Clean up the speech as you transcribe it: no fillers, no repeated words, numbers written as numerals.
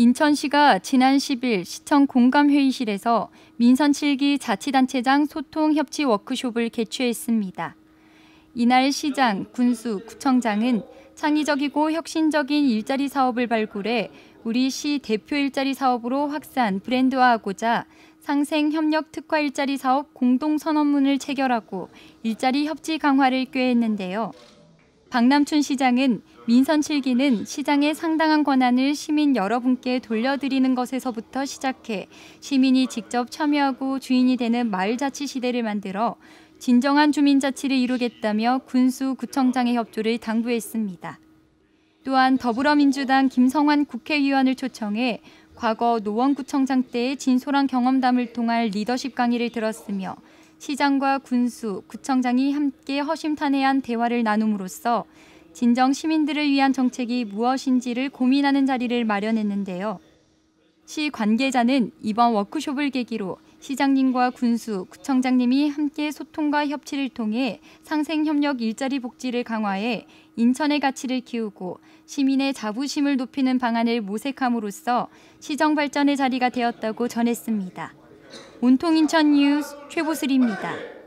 인천시가 지난 10일 시청 공감회의실에서 민선 7기 자치단체장 소통 협치 워크숍을 개최했습니다. 이날 시장, 군수, 구청장은 창의적이고 혁신적인 일자리 사업을 발굴해 우리 시 대표 일자리 사업으로 확산, 브랜드화하고자 상생 협력 특화 일자리 사업 공동 선언문을 체결하고 일자리 협치 강화를 꾀했는데요. 박남춘 시장은 민선 7기는 시장의 상당한 권한을 시민 여러분께 돌려드리는 것에서부터 시작해 시민이 직접 참여하고 주인이 되는 마을자치 시대를 만들어 진정한 주민자치를 이루겠다며 군수, 구청장의 협조를 당부했습니다. 또한 더불어민주당 김성환 국회의원을 초청해 과거 노원구청장 때의 진솔한 경험담을 통한 리더십 강의를 들었으며 시장과 군수, 구청장이 함께 허심탄회한 대화를 나눔으로써 진정 시민들을 위한 정책이 무엇인지를 고민하는 자리를 마련했는데요. 시 관계자는 이번 워크숍을 계기로 시장님과 군수, 구청장님이 함께 소통과 협치를 통해 상생협력 일자리 복지를 강화해 인천의 가치를 키우고 시민의 자부심을 높이는 방안을 모색함으로써 시정 발전의 자리가 되었다고 전했습니다. 온통인천 뉴스 최보슬입니다.